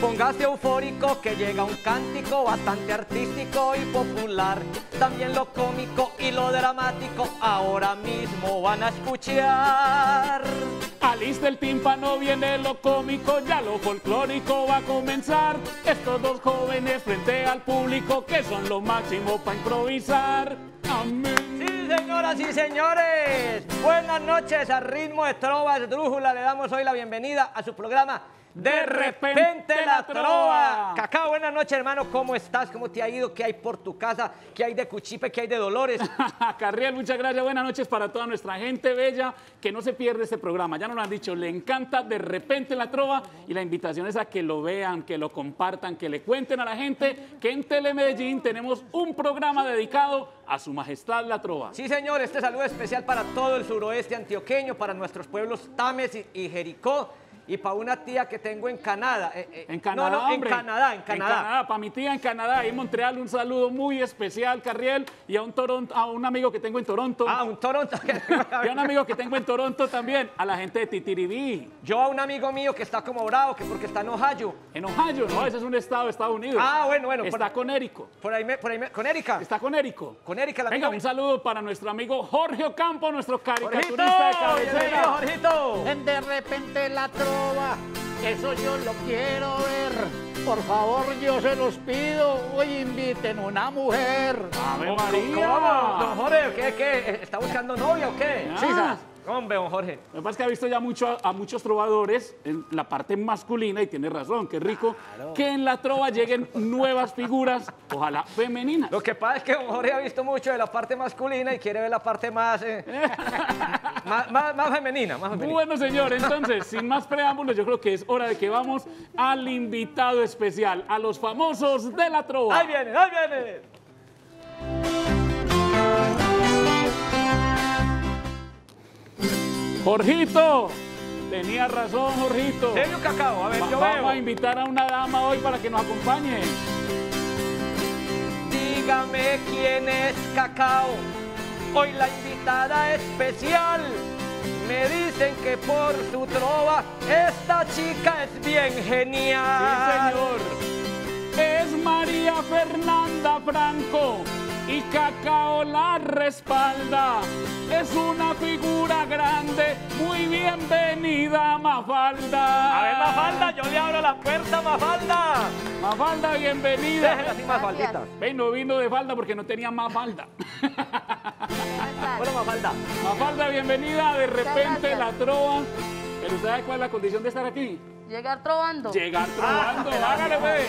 Póngase eufórico que llega un cántico bastante artístico y popular. También lo cómico y lo dramático ahora mismo van a escuchar. Alista el tímpano, viene lo cómico, ya lo folclórico va a comenzar. Estos dos jóvenes frente al público que son lo máximo para improvisar. Amén. Sí, señoras y señores, buenas noches a ritmo de trova, esdrújula. Le damos hoy la bienvenida a su programa De repente la trova. Cacao, buenas noches, hermano. ¿Cómo estás? ¿Cómo te ha ido? ¿Qué hay por tu casa? ¿Qué hay de Cuchipe? ¿Qué hay de Dolores? Carriel, muchas gracias. Buenas noches para toda nuestra gente bella que no se pierde este programa. Ya nos lo han dicho, le encanta De repente la trova y la invitación es a que lo vean, que lo compartan, que le cuenten a la gente que en Telemedellín tenemos un programa dedicado a su majestad la trova. Sí, señor, este saludo especial para todo el suroeste antioqueño, para nuestros pueblos Tames y Jericó. Y para una tía que tengo en Canadá. ¿En Canadá, no, hombre? En Canadá. En Canadá, para mi tía en Canadá, ahí en Montreal, un saludo muy especial, Carriel, y a un Toronto, a un amigo que tengo en Toronto. Ah, un Toronto. Y a un amigo que tengo en Toronto también, a la gente de Titiribí. Yo a un amigo mío que está como bravo, que porque está en Ohio. En Ohio, no, ese es un estado de Estados Unidos. Ah, bueno. Está con Érico. ¿Con Erika? Está con Érico. Con Erika, la venga, amiga. Un saludo para nuestro amigo Jorge Ocampo, nuestro caricaturista Jorgito, de cabecera. Jorgito. De repente la eso yo lo quiero ver, por favor, yo se los pido, hoy inviten una mujer. ¡Ave María! ¿Cómo? Don Jorge, ¿qué? ¿Está buscando novia o qué? Sí, hombre, don Jorge. Lo que pasa es que ha visto ya mucho a muchos trovadores en la parte masculina, y tiene razón, qué rico, claro, que en la trova lleguen nuevas figuras, ojalá femeninas. Lo que pasa es que don Jorge ha visto mucho de la parte masculina y quiere ver la parte más, más femenina, más femenina. Bueno, señor, entonces, sin más preámbulos, yo creo que es hora de que vamos al invitado especial, a los famosos de la trova. ¡Ahí vienen, ahí vienen! Jorgito, tenía razón, Jorgito. ¿Serio, Cacao? A ver, yo veo. Vamos a invitar a una dama hoy para que nos acompañe. Dígame quién es, Cacao. Hoy la invitada especial. Me dicen que por su trova esta chica es bien genial. Sí, señor. Es María Fernanda Franco. Y Cacao la respalda, es una figura grande, muy bienvenida Mafalda. A ver, Mafalda, yo le abro la puerta, Mafalda. Mafalda, bienvenida. Déjela así, Mafaldita. Ven, no vino de falda porque no tenía más falda. Bueno, Mafalda. Mafalda, bienvenida, de repente la trova. Pero ¿usted sabe cuál es la condición de estar aquí? Llegar trovando. Llegar trovando, hágale pues.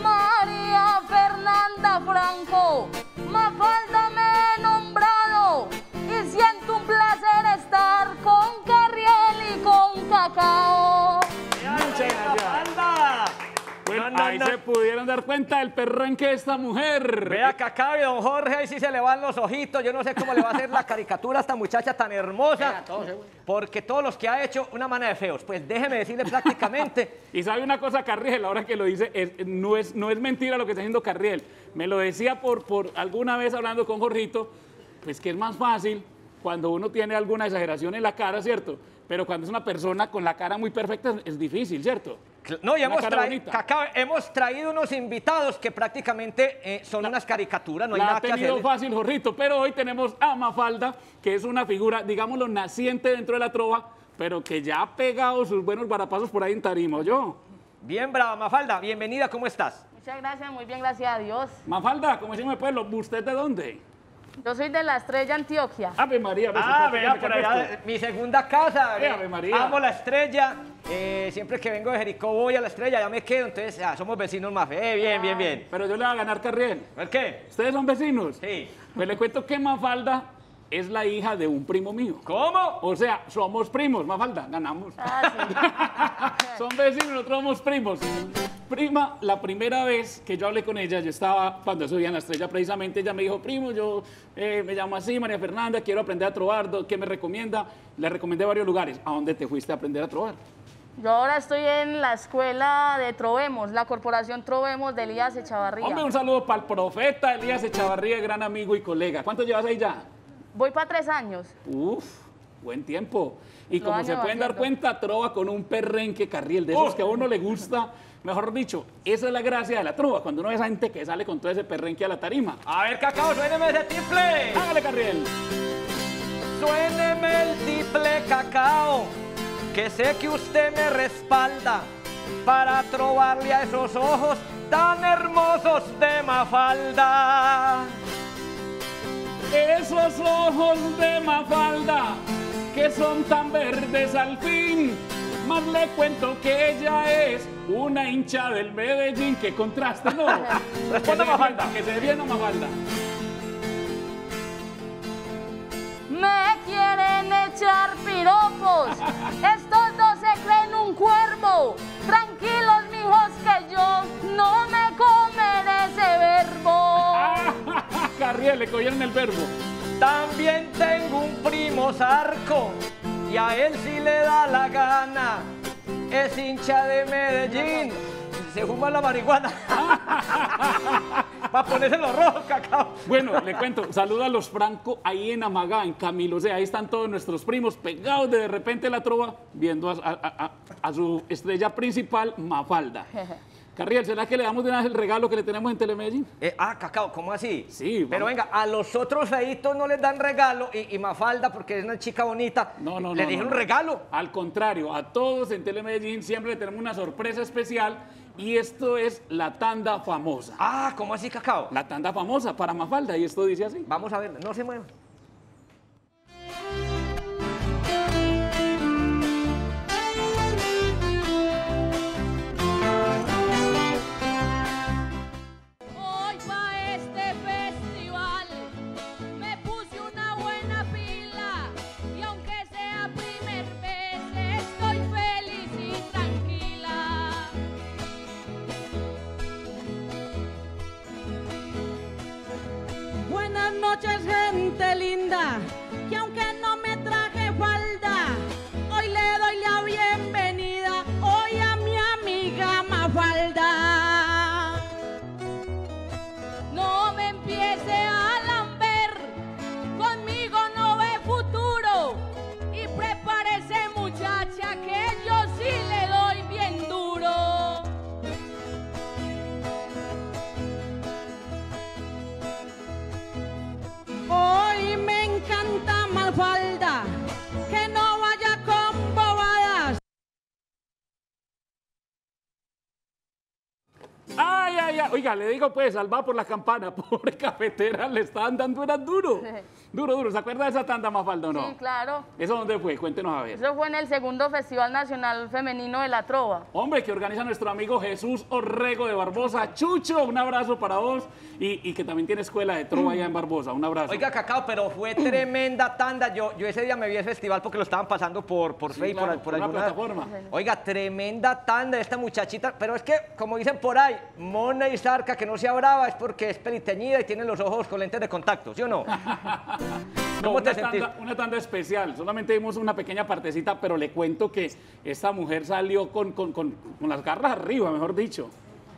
María Fernanda Franco, Mafalda me he nombrado y siento un placer estar con Carriel y con Cacao. Muchas gracias. Bueno, ahí se pudieron dar cuenta del perrenque de esta mujer. Vea, Cacao y don Jorge, ahí sí se le van los ojitos. Yo no sé cómo le va a hacer la caricatura a esta muchacha tan hermosa. Porque todos los que ha hecho, una mana de feos. Pues déjeme decirle prácticamente. Y sabe una cosa, Carriel, ahora que lo dice, no es mentira lo que está haciendo Carriel. Me lo decía por alguna vez hablando con Jorgito, pues que es más fácil cuando uno tiene alguna exageración en la cara, ¿cierto? Pero cuando es una persona con la cara muy perfecta es difícil, ¿cierto? No, ya hemos traído unos invitados que prácticamente son unas caricaturas, no hay nada que hacer. La ha tenido fácil, Jorgito, pero hoy tenemos a Mafalda, que es una figura, digámoslo, naciente dentro de la trova, pero que ya ha pegado sus buenos varapazos por ahí en tarima, ¿yo? Bien brava, Mafalda, bienvenida, ¿cómo estás? Muchas gracias, muy bien, gracias a Dios. Mafalda, como decimos el pueblo, ¿usted de dónde? Yo soy de La Estrella, Antioquia. Ave María. Vea, por allá, mi segunda casa. Ave María. Amo La Estrella. Siempre que vengo de Jericó voy a La Estrella, ya me quedo. Entonces, somos vecinos más. Bien. Pero yo le voy a ganar, Carriel. ¿Por qué? ¿Ustedes son vecinos? Sí. Pues le cuento que Mafalda es la hija de un primo mío. ¿Cómo? O sea, somos primos, Mafalda. Ganamos. Ah, sí. Son vecinos, nosotros somos primos. Prima, la primera vez que yo hablé con ella, yo estaba, cuando subía en La Estrella precisamente, ella me dijo, primo, yo me llamo así, María Fernanda, quiero aprender a trovar, ¿qué me recomienda? Le recomendé varios lugares. ¿A dónde te fuiste a aprender a trovar? Yo ahora estoy en la escuela de Trovemos, la corporación Trovemos de Elías Echavarría. Hombre, un saludo para el profeta Elías Echavarría, gran amigo y colega. ¿Cuánto llevas ahí ya? Voy para 3 años. Uf. Buen tiempo. Y como se pueden dar cuenta, trova con un perrenque carril, de esos que a uno le gusta. Mejor dicho, esa es la gracia de la trova, cuando uno ve a esa gente que sale con todo ese perrenque a la tarima. A ver, Cacao, suéneme ese tiple. Hágale, carril. Suéneme el tiple, Cacao, que sé que usted me respalda para trovarle a esos ojos tan hermosos de Mafalda. Esos ojos de Mafalda, que son tan verdes al fin, más le cuento que ella es una hincha del Medellín. Que contrasta, ¿no? Responda, Mafalda. Que se viene Mafalda. Me quieren echar piropos, estos dos se creen un cuervo. Tranquilos, mijos, que yo no me comeré ese verbo. Carriel, le cogieron el verbo. También tengo un primo zarco, y a él sí le da la gana, es hincha de Medellín, se fuma la marihuana. Para ponerse los rojos, Cacao. Bueno, le cuento, saluda a los Franco ahí en Amagá, en Camilo. O sea, ahí están todos nuestros primos pegados de repente la trova, viendo a su estrella principal, Mafalda. Carriel, ¿será que le damos de una vez el regalo que le tenemos en Telemedellín? Cacao, ¿cómo así? Sí. Pero venga, a los otros feitos no les dan regalo y Mafalda, porque es una chica bonita, ¿le dieron un regalo? Al contrario, a todos en Telemedellín siempre le tenemos una sorpresa especial y esto es la tanda famosa. Ah, ¿cómo así, Cacao? La tanda famosa para Mafalda y esto dice así. Vamos a ver, no se muevan. Buenas noches, gente linda, que aunque no me traje falda, hoy le doy la bienvenida hoy a mi amiga Mafalda. No me empiece a lamber, conmigo no ve futuro, y prepárese, muchacha, que yo sí le doy bien duro. Mafalda, que no vaya con bobadas. Ay, ay, ay. Oiga, le digo pues, salvada por la campana, pobre cafetera, le estaban dando una duro. Sí. Duro, duro. ¿Se acuerda de esa tanda, Mafalda, o no? Sí, claro. ¿Eso dónde fue? Cuéntenos a ver. Eso fue en el segundo Festival Nacional Femenino de la Trova. Hombre, que organiza nuestro amigo Jesús Orrego de Barbosa. Chucho, un abrazo para vos. Y que también tiene escuela de trova allá en Barbosa. Un abrazo. Oiga, Cacao, pero fue tremenda tanda. Yo ese día me vi el festival porque lo estaban pasando por sí, Facebook, claro, por alguna plataforma. Oiga, tremenda tanda esta muchachita. Pero es que, como dicen por ahí, mona y zarca que no se abraba es porque es peliteñida y tiene los ojos con lentes de contacto, ¿sí o no? No, una tanda especial, solamente vimos una pequeña partecita, pero le cuento que esta mujer salió con las garras arriba, mejor dicho.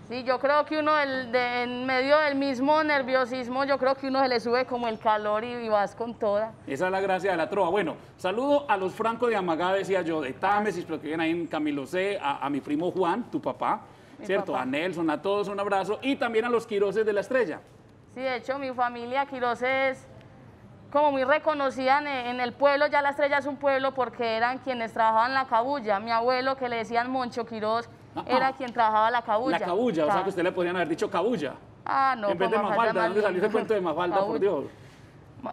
Sí, yo creo que uno en medio del mismo nerviosismo, yo creo que uno se le sube como el calor y vas con toda. Esa es la gracia de la trova. Bueno, saludo a los Franco de Amagá, decía yo, de Támesis, pero que vienen ahí en Camilo C, a mi primo Juan, tu papá, ¿cierto? Papá. A Nelson, a todos un abrazo, y también a los Quiroses de La Estrella. Sí, de hecho, mi familia Quiroses como muy reconocida en el pueblo. Ya La Estrella es un pueblo porque eran quienes trabajaban la cabulla. Mi abuelo, que le decían Moncho Quirós, era quien trabajaba la cabulla. La cabulla, o sea que usted le podrían haber dicho cabulla. Ah, no. En vez de Mafalda, ¿dónde salió ese cuento de Mafalda, por Dios?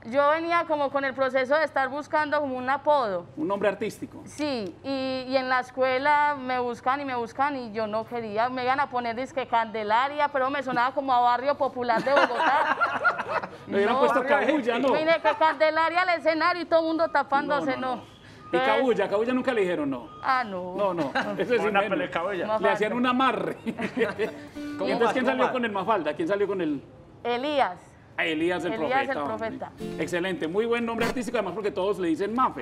Yo venía como con el proceso de estar buscando como un apodo. ¿Un nombre artístico? Sí, y en la escuela me buscan y yo no quería. Me iban a poner disque Candelaria, pero me sonaba como a barrio popular de Bogotá. Me hubieran puesto cabulla, ¿no? Mire, que Candelaria al escenario y todo el mundo tapándose, no. Y cabulla, cabulla nunca le dijeron, no. Ah, no. No, no. Eso es una pelea, cabulla. Le hacían un amarre. ¿Y entonces quién salió con el Mafalda? ¿Quién salió con el...? Elías. Elías el Profeta. Elías el Profeta. Excelente, muy buen nombre artístico, además porque todos le dicen Mafe.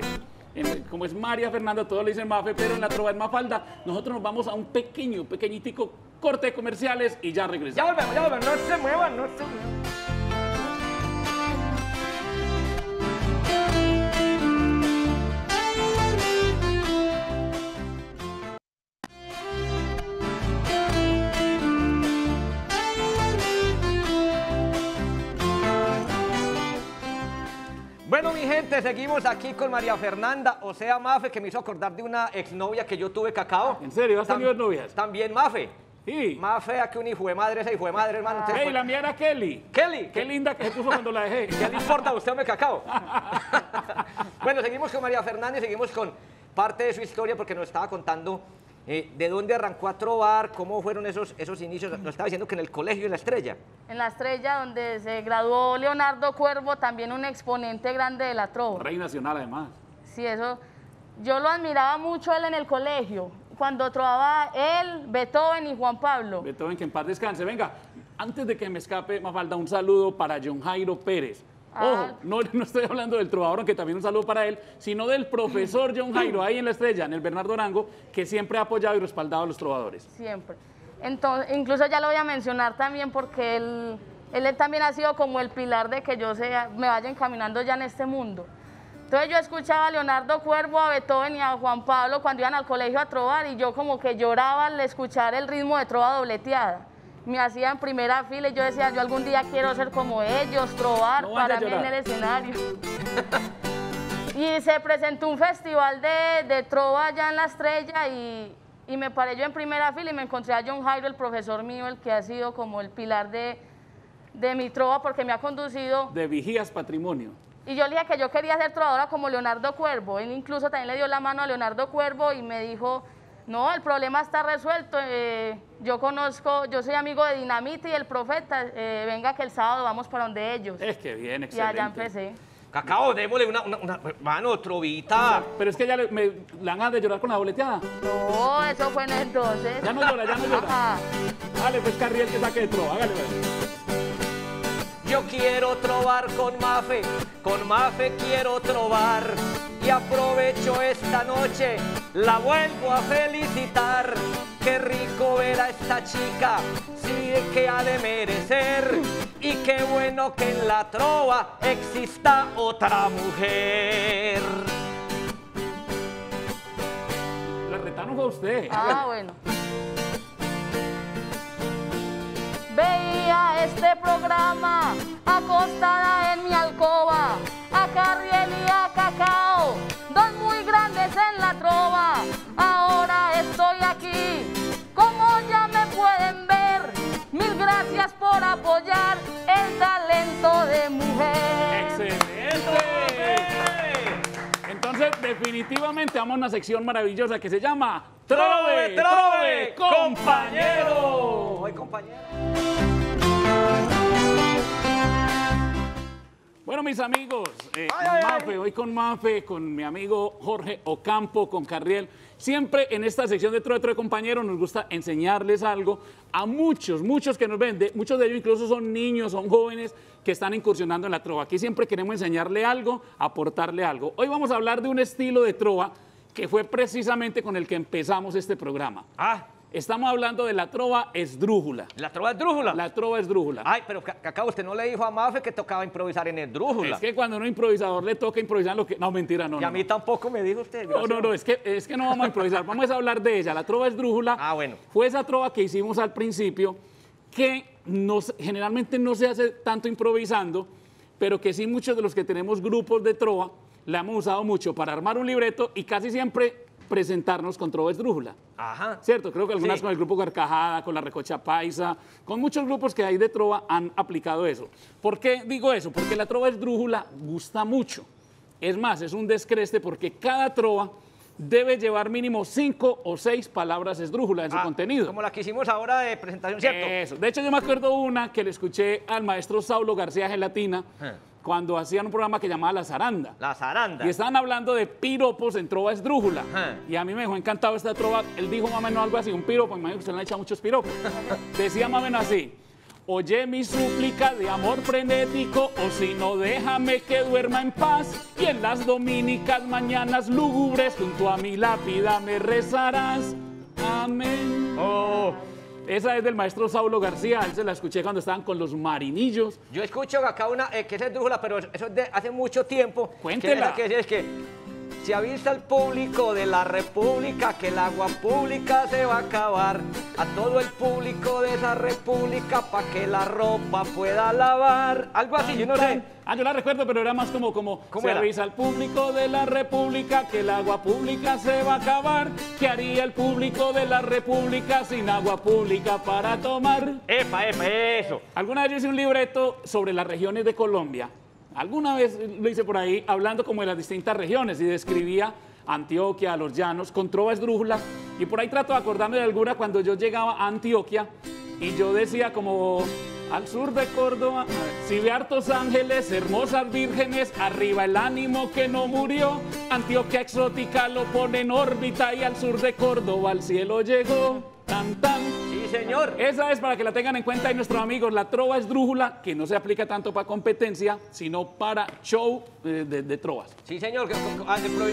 Como es María Fernanda, todos le dicen Mafe, pero en la trova es Mafalda. Nosotros nos vamos a un pequeñitico corte de comerciales y ya regresamos. Ya volvemos, no se muevan, no se muevan. gente, seguimos aquí con María Fernanda, o sea, Mafe, que me hizo acordar de una exnovia que yo tuve, Cacao. ¿En serio? ¿Has tenido novias? También Mafe. Sí. Más fea que un hijo de madre, ese hijo de madre, hermano. Ah, ¡ey, la mía era Kelly! ¡Kelly! ¡Qué linda que se puso cuando la dejé! ¿Qué le importa a usted, hombre, Cacao? Bueno, seguimos con María Fernández, seguimos con parte de su historia, porque nos estaba contando de dónde arrancó a trovar, cómo fueron esos inicios. Nos estaba diciendo que en el colegio, en La Estrella. En La Estrella, donde se graduó Leonardo Cuervo, también un exponente grande de la trova. Rey nacional, además. Sí, eso. Yo lo admiraba mucho él en el colegio. Cuando trovaba él, Beethoven y Juan Pablo. Beethoven, que en paz descanse. Venga, antes de que me escape, Mafalda, un saludo para John Jairo Pérez. Ah. Ojo, no estoy hablando del trovador, aunque también un saludo para él, sino del profesor John Jairo, ahí en La Estrella, en el Bernardo Arango, que siempre ha apoyado y respaldado a los trovadores. Siempre. Entonces, incluso ya lo voy a mencionar también porque él también ha sido como el pilar de que yo me vaya encaminando ya en este mundo. Entonces yo escuchaba a Leonardo Cuervo, a Beethoven y a Juan Pablo cuando iban al colegio a trovar y yo como que lloraba al escuchar el ritmo de trova dobleteada. Me hacía en primera fila y yo decía, yo algún día quiero ser como ellos, trovar para mí en el escenario. Y se presentó un festival de trova allá en La Estrella y me paré yo en primera fila y me encontré a John Jairo, el profesor mío, el que ha sido como el pilar de mi trova porque me ha conducido... De Vigías Patrimonio. Y yo le dije que yo quería ser trovadora como Leonardo Cuervo. Él incluso también le dio la mano a Leonardo Cuervo y me dijo, no, el problema está resuelto. Yo soy amigo de Dinamita y el Profeta. Venga que el sábado vamos para donde ellos. Es que bien, excelente. Y allá empecé. Cacao, démosle una mano, trovita. Pero es que ya le han de llorar con la boleteada. No, eso fue en el 12. Ya no llora, ya no llora. Ajá. Dale, pues Carriel que saque de trova, hágale, pues. Yo quiero trovar con Mafe quiero trovar y aprovecho esta noche, la vuelvo a felicitar. Qué rico ver a esta chica, sí que ha de merecer y qué bueno que en la trova exista otra mujer. La retaron a usted. Ah, bueno. Veía este programa acostada en mi alcoba, a Carriel y a Cacao, dos muy grandes en la trova. Ahora estoy aquí, como ya me pueden ver, mil gracias por apoyar el talento de mujer. ¡Excelente! Entonces, definitivamente vamos a una sección maravillosa que se llama Trove, Trove, compañero. Hoy, compañero. Bueno, mis amigos, Mafe, hoy con Mafe, con mi amigo Jorge Ocampo, con Carriel. Siempre en esta sección de Trove, Trove, compañero, nos gusta enseñarles algo a muchos que nos ven. Muchos de ellos incluso son niños, son jóvenes que están incursionando en la trova. Aquí siempre queremos enseñarle algo, aportarle algo. Hoy vamos a hablar de un estilo de trova que fue precisamente con el que empezamos este programa. Ah. Estamos hablando de la trova esdrújula. ¿La trova esdrújula? La trova esdrújula. Ay, pero Cacao, usted no le dijo a Mafe que tocaba improvisar en esdrújula. Es que cuando a un improvisador le toca improvisar lo que... No, mentira, no. Y a mí tampoco me dijo usted. No, no, no, es que no vamos a improvisar. Vamos a hablar de ella. La trova esdrújula fue esa trova que hicimos al principio que generalmente no se hace tanto improvisando, pero que sí muchos de los que tenemos grupos de trova la hemos usado mucho para armar un libreto y casi siempre... presentarnos con trova esdrújula. Ajá. ¿Cierto? Creo que algunas con el grupo Carcajada, con la Recocha Paisa, con muchos grupos que hay de trova han aplicado eso. ¿Por qué digo eso? Porque la trova esdrújula gusta mucho. Es más, es un descreste porque cada trova debe llevar mínimo 5 o 6 palabras esdrújula en su contenido. Como la que hicimos ahora de presentación, ¿cierto? Eso. De hecho, yo me acuerdo una que le escuché al maestro Saulo García Gelatina, cuando hacían un programa que llamaba La Zaranda. La Zaranda. Y estaban hablando de piropos en trova esdrújula. Y a mí me dejó encantado esta trova. Él dijo más o menos algo así, un piropo. Imagino que usted le ha echado muchos piropos. Decía más o menos así. Oye mi súplica de amor frenético, o si no déjame que duerma en paz. Y en las dominicas mañanas lúgubres junto a mi lápida me rezarás. Amén. Oh. Esa es del maestro Saulo García, él se la escuché cuando estaban con los Marinillos. Yo escucho acá una que es esdrújula, pero eso es de hace mucho tiempo. Cuéntela. Que es que Se avisa al público de la república que el agua pública se va a acabar. A todo el público de esa república pa' que la ropa pueda lavar. Algo así, yo no sé. Ah, yo la recuerdo, pero era más como se avisa al público de la república que el agua pública se va a acabar. ¿Qué haría el público de la república sin agua pública para tomar? ¡Epa, epa, eso! Alguna vez yo hice un libreto sobre las regiones de Colombia. Alguna vez lo hice por ahí, hablando como de las distintas regiones, y describía Antioquia, los llanos, con trova esdrújula, y por ahí trato de acordarme de alguna cuando yo llegaba a Antioquia, y yo decía como, al sur de Córdoba, si ve hartos ángeles, hermosas vírgenes, arriba el ánimo que no murió, Antioquia exótica lo pone en órbita, y al sur de Córdoba al cielo llegó, tan tan. Señor. Esa es para que la tengan en cuenta y nuestros amigos, la trova esdrújula, que no se aplica tanto para competencia, sino para show de trovas. Sí, señor.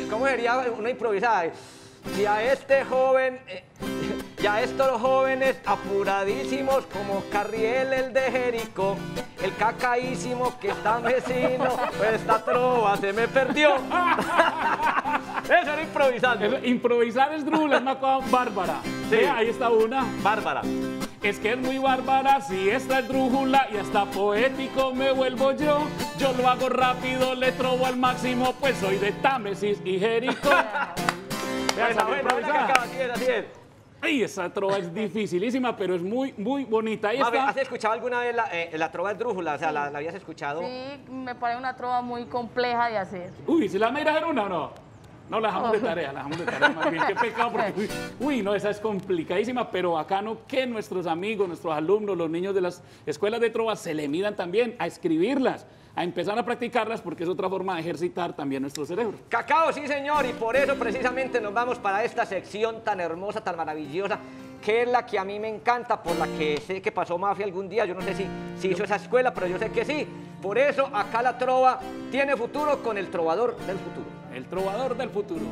¿Cómo sería una improvisada? Si a este joven, ya estos jóvenes apuradísimos como Carriel el de Jericó, el cacaísimo que está vecino, pues esta trova se me perdió. Eso era improvisando. Eso, improvisar es drula, es una cosa bárbara. Sí. ¿Sí? Ahí está una. Bárbara. Es que es muy bárbara, si esta es drújula y hasta poético me vuelvo yo. Yo lo hago rápido, le trobo al máximo, pues soy de Támesis y Jericó. Así es. Ay, esa trova es dificilísima, pero es muy, muy bonita. Ahí está. ¿Has escuchado alguna vez la trova esdrújula? O sea, sí. ¿La habías escuchado? Sí, me parece una trova muy compleja de hacer. Uy, ¿si la me irá a hacer una o no? No, la dejamos de tarea, más bien, qué pecado, porque uy, no, esa es complicadísima, pero bacano que nuestros amigos, nuestros alumnos, los niños de las escuelas de trova se le midan también a escribirlas, a empezar a practicarlas, porque es otra forma de ejercitar también nuestro cerebro. Cacao, sí señor, y por eso precisamente nos vamos para esta sección tan hermosa, tan maravillosa, que es la que a mí me encanta, por la que sé que pasó Mafia algún día, yo no sé si hizo esa escuela, pero yo sé que sí. Por eso acá la trova tiene futuro con el trovador del futuro. El trovador del futuro.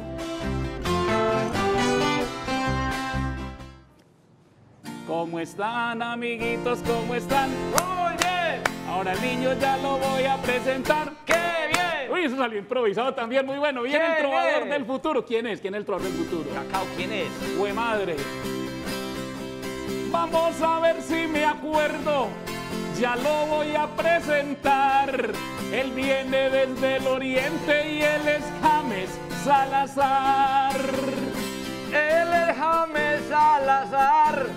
¿Cómo están, amiguitos? ¿Cómo están? ¡Muy bien! Ahora el niño ya lo voy a presentar. ¡Qué bien! Uy, eso salió improvisado también, muy bueno. Viene el trovador del futuro. ¿Quién es? ¿Quién es el trovador del futuro? Cacao, ¿quién es? ¡Hue madre! Vamos a ver si me acuerdo, ya lo voy a presentar. Él viene desde el oriente y él es James Salazar. Él es James Salazar,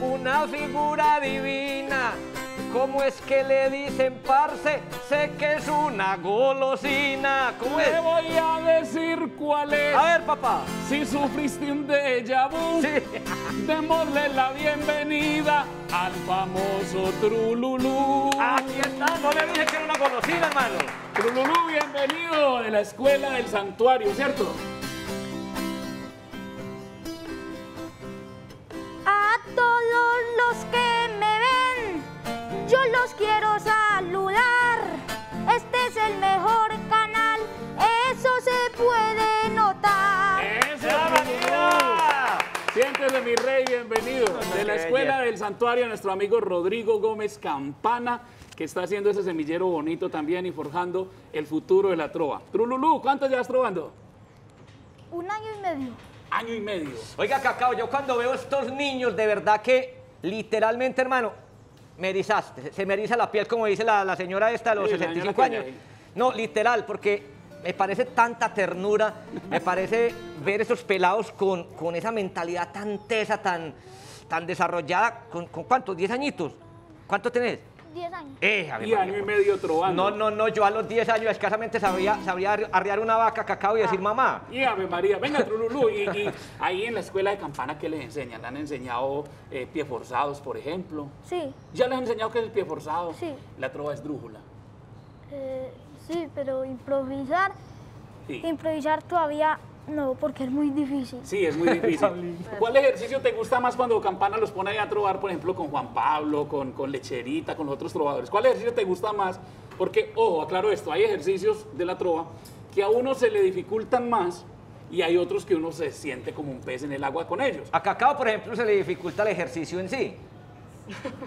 una figura divina. ¿Cómo es que le dicen parce? Sé que es una golosina. ¿Cómo es? Te voy a decir cuál es. A ver, papá. Si sufriste un déjà vu, sí. Démosle la bienvenida al famoso Trululú. Aquí está, no le dije que era una golosina, hermano. Trululú, bienvenido de la Escuela del Santuario, ¿cierto? A todos los que me ven, yo los quiero saludar, este es el mejor canal, eso se puede notar. ¡Eso, María! Siéntese, mi rey, bienvenido. De la Escuela del Santuario, nuestro amigo Rodrigo Gómez Campana, que está haciendo ese semillero bonito también y forjando el futuro de la trova. Trululú, ¿cuánto llevas trovando? 1 año y medio. Año y medio. Oiga, Cacao, yo cuando veo estos niños, de verdad que literalmente, hermano, me erizaste, se me eriza la piel, como dice la señora esta de los 65 años. No, literal, porque me parece tanta ternura, me parece ver esos pelados con esa mentalidad tan tesa, tan desarrollada. ¿Con cuántos? 10 añitos. ¿Cuánto tenés? 10 años. Y año y medio trovando. No, yo a los 10 años escasamente sabría arrear una vaca, Cacao, y decir mamá. Y Ave María, venga, Trululú. Y ahí en la escuela de Campana, ¿qué les enseñan? ¿Le han enseñado pie forzados, por ejemplo? Sí. ¿Ya les han enseñado qué es el pie forzado? Sí. ¿La trova esdrújula? Sí, pero improvisar, improvisar todavía no, porque es muy difícil. Sí, es muy difícil. ¿Cuál ejercicio te gusta más cuando Campana los pone a trobar, por ejemplo, con Juan Pablo, con Lecherita, con los otros trovadores? ¿Cuál ejercicio te gusta más? Porque, ojo, aclaro esto, hay ejercicios de la trova que a uno se le dificultan más y hay otros que uno se siente como un pez en el agua con ellos. A Cacao, por ejemplo, se le dificulta el ejercicio en sí.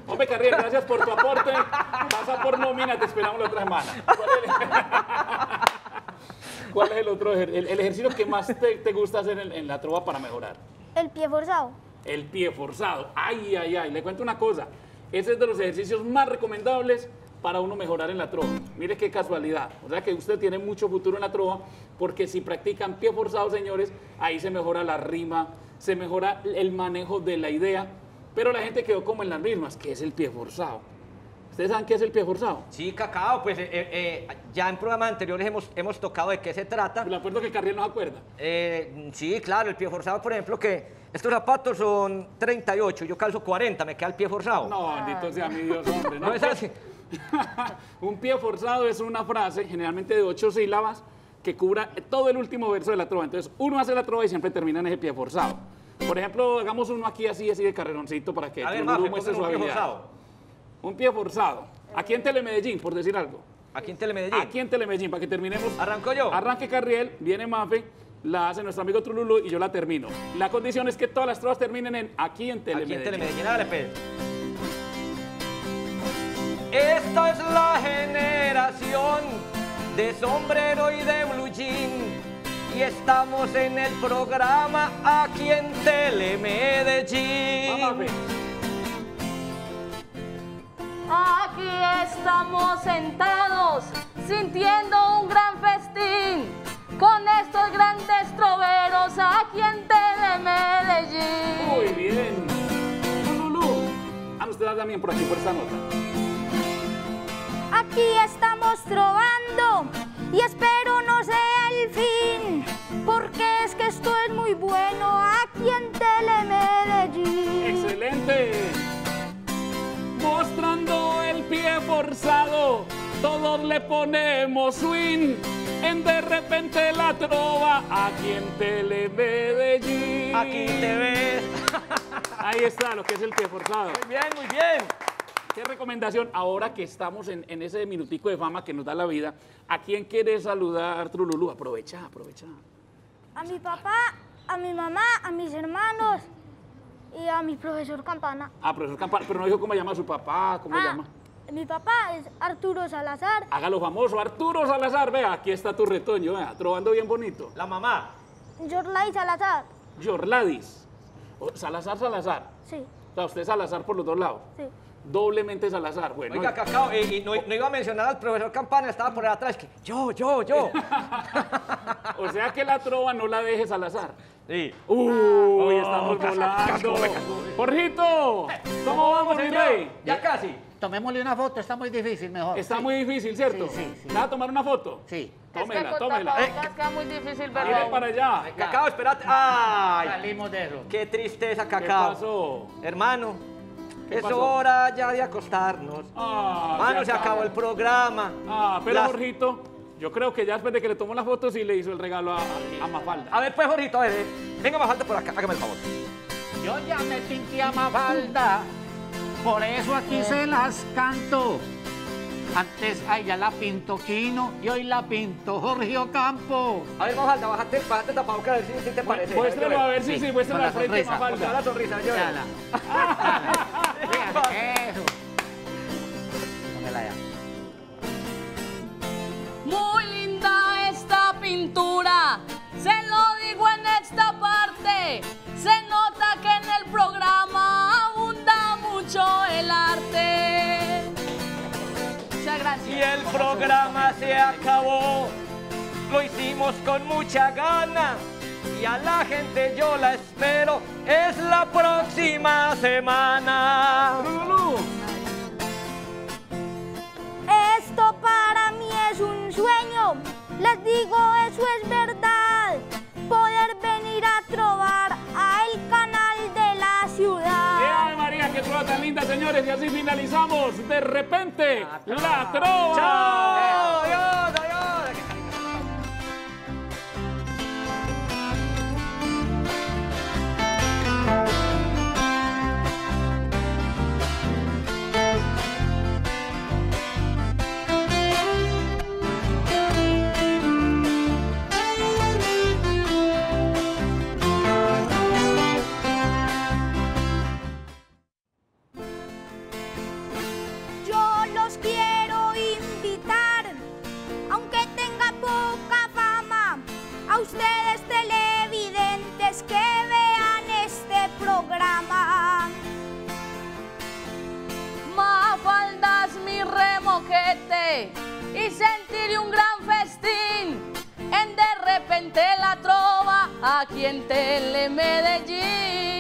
Hombre, Carriel, gracias por tu aporte. Pasa por nómina, te esperamos la otra semana. ¿Cuál es el otro ejercicio? El ejercicio que más te gusta hacer en la trova para mejorar. El pie forzado. El pie forzado. Ay, ay, ay. Le cuento una cosa. Ese es de los ejercicios más recomendables para uno mejorar en la trova. Mire qué casualidad. O sea que usted tiene mucho futuro en la trova, porque si practican pie forzado, señores, ahí se mejora la rima, se mejora el manejo de la idea. Pero la gente quedó como en las mismas, que es el pie forzado. ¿Ustedes saben qué es el pie forzado? Sí, Cacao, pues ya en programas anteriores hemos tocado de qué se trata. Me acuerdo que Carriel nos acuerda. Sí, claro, el pie forzado, por ejemplo, que estos zapatos son 38, yo calzo 40, me queda el pie forzado. No, bendito sea mi Dios, hombre. No, ¿no es así? Un pie forzado es una frase, generalmente de 8 sílabas, que cubra todo el último verso de la trova. Entonces, uno hace la trova y siempre termina en ese pie forzado. Por ejemplo, hagamos uno aquí así de carreroncito para que Trululú muestre su habilidad. Un pie forzado. Aquí en Telemedellín, por decir algo. ¿Aquí en Telemedellín? Aquí en Telemedellín, para que terminemos. ¿Arranco yo? Arranque Carriel, viene Mafe, la hace nuestro amigo Trululú y yo la termino. La condición es que todas las trovas terminen en Aquí en Telemedellín. Aquí en Telemedellín, dale, Pedro. Esta es la generación de sombrero y de blue jean. Y estamos en el programa Aquí en Telemedellín. Vamos, aquí estamos sentados sintiendo un gran festín con estos grandes troveros aquí en Telemedellín. Muy bien. Lulú. A ustedes también por aquí, por esta nota. Aquí estamos trovando y espero no sea el fin, porque es que esto es muy bueno aquí en Telemedellín. ¡Excelente! Mostrando el pie forzado, todos le ponemos swing en De repente la trova aquí en Telemedellín. Aquí te ves. Ahí está lo que es el pie forzado. Muy bien, muy bien. ¿Qué recomendación ahora que estamos en ese minutico de fama que nos da la vida? ¿A quién quieres saludar, Trululú? Aprovecha, aprovecha. A mi papá, a mi mamá, a mis hermanos y a mi profesor Campana. Ah, profesor Campana, pero no dijo cómo llama a su papá, cómo llama. Mi papá es Arturo Salazar. Hágalo famoso, Arturo Salazar. Vea, aquí está tu retoño, vea, trovando bien bonito. La mamá. Yorladis Salazar. Yorladis. Salazar, Salazar. Sí. O sea, usted es Salazar por los dos lados. Sí. Doblemente Salazar, bueno. Oiga, Cacao, y no iba a mencionar al profesor Campana, estaba por atrás, que yo. O sea que la trova no la deje Salazar. Sí. Hoy estamos volando. Jorgito, ¿cómo vamos, mi rey? Ya casi. Tomémosle una foto, está muy difícil, mejor. Está muy difícil, ¿cierto? Sí. ¿Vas a tomar una foto? Sí. Tómela, tómela. Es muy difícil, ¿verdad? Mira para allá. Cacao, espérate. ¡Ay! Salimos de eso. Qué tristeza, Cacao. ¿Qué pasó? Hermano. Es hora ya de acostarnos. Mano, se acabó el programa. Pero Jorgito, yo creo que ya después de que le tomó las fotos y le hizo el regalo a Mafalda. A ver, pues, Jorgito, a ver. Venga, Mafalda, por acá, hágame el favor. Yo ya me pinté a Mafalda, por eso aquí se las canto. Antes a ella la pinto Quino y hoy la pinto Jorge Ocampo. A ver, Mafalda, bájate tapabocas, a ver si te parece. Muéstralo, a ver si sí, muéstralo a la frente, Mafalda. La sonrisa, yo. Muy linda esta pintura, se lo digo en esta parte, se nota que en el programa abunda mucho el arte. Muchas gracias. Y el programa se acabó, lo hicimos con mucha gana. Y a la gente yo la espero, es la próxima semana. Esto para mí es un sueño, les digo, eso es verdad. Poder venir a trovar al canal de la ciudad. ¡Ay, María, qué trova tan linda, señores! Y así finalizamos De repente la trova. ¡Chao! ¡Adiós, adiós! Yo los quiero invitar amables televidentes que vean este programa. Mafalda es mi remoquete y sentiré un gran festín en De repente la trova aquí en Telemedellín.